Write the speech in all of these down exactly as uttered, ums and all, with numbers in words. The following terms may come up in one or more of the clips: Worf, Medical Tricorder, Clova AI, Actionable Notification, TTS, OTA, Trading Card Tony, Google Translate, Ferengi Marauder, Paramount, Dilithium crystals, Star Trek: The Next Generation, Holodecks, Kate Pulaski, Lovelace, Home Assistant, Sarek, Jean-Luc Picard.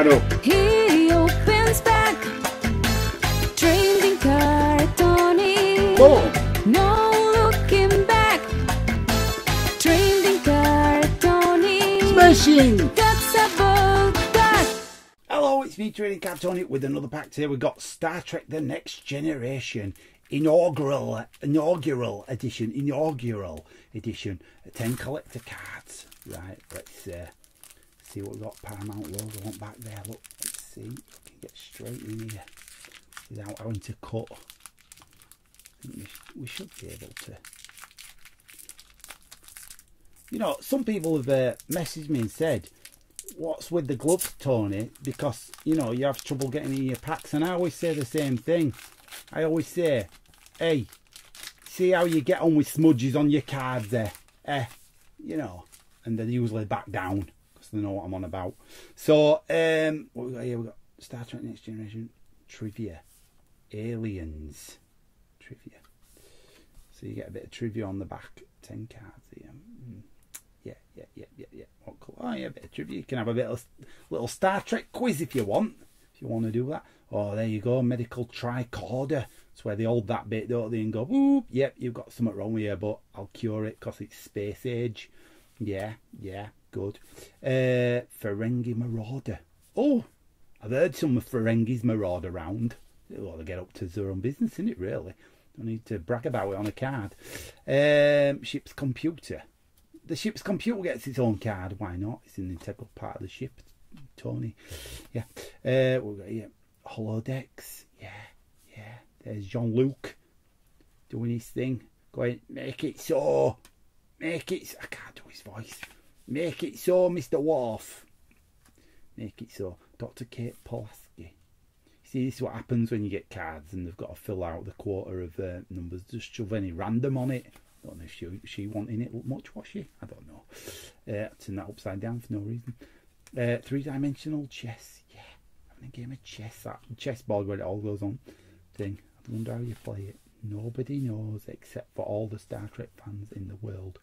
Claro. He opens back. Trading Card Tony. Oh. No looking back. Trading Card Tony. Smashing. That's about that. Hello, it's me, Trading Card Tony, with another pack. Today we've got Star Trek: The Next Generation. Inaugural, inaugural edition, inaugural edition, ten collector cards. Right, let's uh, see what we've got. Paramount logo, I want back there, look, let's see, we can get straight in here without having to cut. I think we, sh we should be able to. You know, some people have uh, messaged me and said, what's with the gloves, Tony? Because, you know, you have trouble getting in your packs, and I always say the same thing. I always say, hey, see how you get on with smudges on your cards there, eh? You know, and they're usually back down because they know what I'm on about. So, um, what we got here? We got Star Trek: Next Generation trivia, aliens trivia. So you get a bit of trivia on the back. Ten cards here. Mm. Yeah, yeah, yeah, yeah, yeah. What colour? Oh yeah, a bit of trivia. You can have a bit of little Star Trek quiz if you want. If you want to do that. Oh, there you go, Medical Tricorder. It's where they hold that bit, don't they, and go, whoop, yep, you've got something wrong with you, but I'll cure it because it's space age. Yeah, yeah, good. Uh, Ferengi Marauder. Oh, I've heard some of Ferengi's Maraud around. Well, they get up to their own business, isn't it, really? Don't need to brag about it on a card. Um, ship's computer. The ship's computer gets its own card. Why not? It's an integral part of the ship, Tony. Yeah, uh, we've got, yeah. Holodecks, yeah, yeah. There's Jean-Luc doing his thing, going, make it so, make it so. I can't do his voice. Make it so, Mister Worf. Make it so. Doctor Kate Pulaski. See, this is what happens when you get cards and they've got to fill out the quarter of uh, numbers. Just shove any random on it. I don't know if she, she wanting it much, was she? I don't know. Uh, turn that upside down for no reason. Uh, Three-dimensional chess, yeah. A game of chess, that chessboard where it all goes on thing. I wonder how you play it. Nobody knows except for all the Star Trek fans in the world.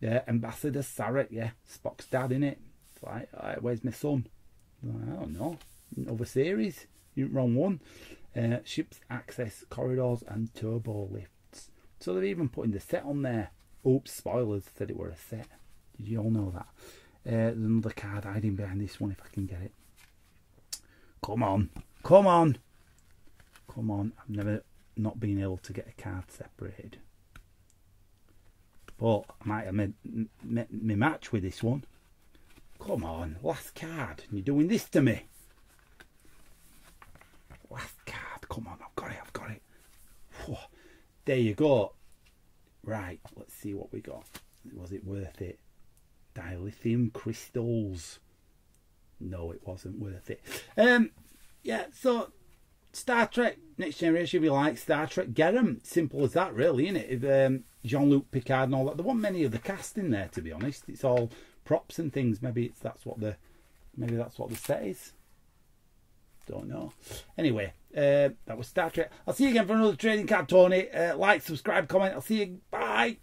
Yeah, Ambassador Sarek, yeah, Spock's dad, in it. It's like, right, where's my son? Like, I don't know. Another series, you wrong one. Uh, ships, access corridors, and turbo lifts. So they're even putting the set on there. Oops, spoilers, said it were a set. Did you all know that? Uh, there's another card hiding behind this one if I can get it. Come on, come on, come on. I've never not been able to get a card separated. But I might have made my match with this one. Come on, last card. You're doing this to me. Last card, come on, I've got it, I've got it. Whew. There you go. Right, let's see what we got. Was it worth it? Dilithium crystals. No, it wasn't worth it. Um, yeah, so Star Trek Next Generation, if you like Star Trek, get them. Simple as that, really, isn't it? If, um, Jean-Luc Picard and all that. There weren't many of the cast in there, to be honest. It's all props and things. Maybe it's that's what the maybe that's what the set is. Don't know. Anyway, uh, that was Star Trek. I'll see you again for another Trading Card Tony. Uh, like, subscribe, comment. I'll see you. Bye.